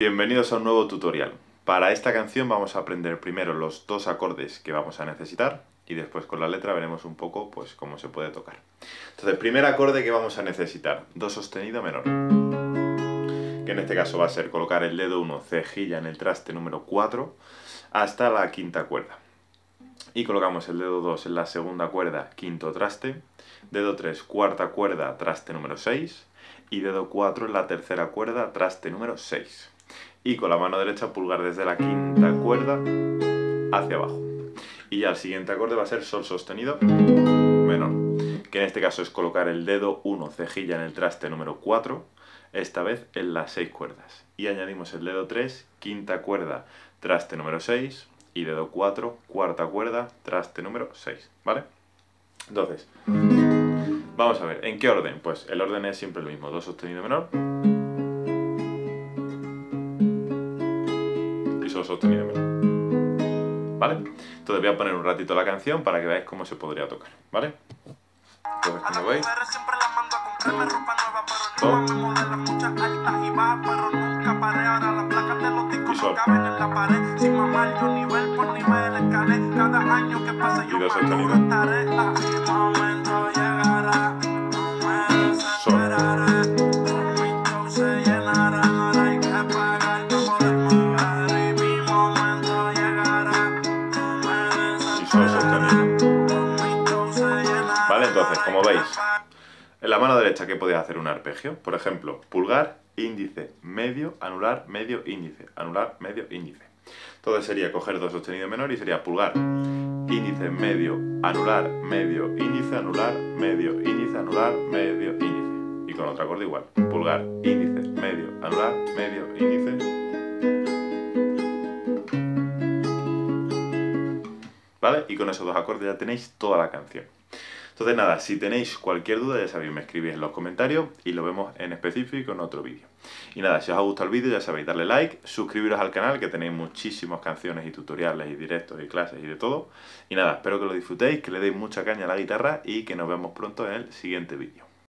Bienvenidos a un nuevo tutorial. Para esta canción vamos a aprender primero los dos acordes que vamos a necesitar y después con la letra veremos un poco pues cómo se puede tocar. Entonces, primer acorde que vamos a necesitar, do sostenido menor, que en este caso va a ser colocar el dedo 1 cejilla en el traste número 4 hasta la quinta cuerda. Y colocamos el dedo 2 en la segunda cuerda, quinto traste, dedo 3, cuarta cuerda, traste número 6 y dedo 4 en la tercera cuerda, traste número 6. Y con la mano derecha pulgar desde la quinta cuerda hacia abajo. Y ya el siguiente acorde va a ser sol sostenido menor, que en este caso es colocar el dedo 1 cejilla en el traste número 4, esta vez en las 6 cuerdas. Y añadimos el dedo 3, quinta cuerda, traste número 6 y dedo 4, cuarta cuerda, traste número 6, ¿vale? Entonces, vamos a ver, ¿en qué orden? Pues el orden es siempre el mismo, do sostenido menor, sostenido menor, ¿vale? Entonces voy a poner un ratito la canción para que veáis cómo se podría tocar, ¿vale? Entonces, como veis, do y sol y do sostenido sol. Entonces, como veis, en la mano derecha, ¿qué podéis hacer? Un arpegio. Por ejemplo, pulgar, índice, medio, anular, medio, índice, anular, medio, índice. Entonces sería coger do sostenido menor y sería pulgar, índice, medio, anular, medio, índice, anular, medio, índice, anular, medio, índice. Y con otro acorde igual, pulgar, índice, medio, anular, medio, índice. ¿Vale? Y con esos dos acordes ya tenéis toda la canción. Entonces nada, si tenéis cualquier duda ya sabéis, me escribís en los comentarios y lo vemos en específico en otro vídeo. Y nada, si os ha gustado el vídeo ya sabéis, darle like, suscribiros al canal que tenéis muchísimas canciones y tutoriales y directos y clases y de todo. Y nada, espero que lo disfrutéis, que le deis mucha caña a la guitarra y que nos vemos pronto en el siguiente vídeo.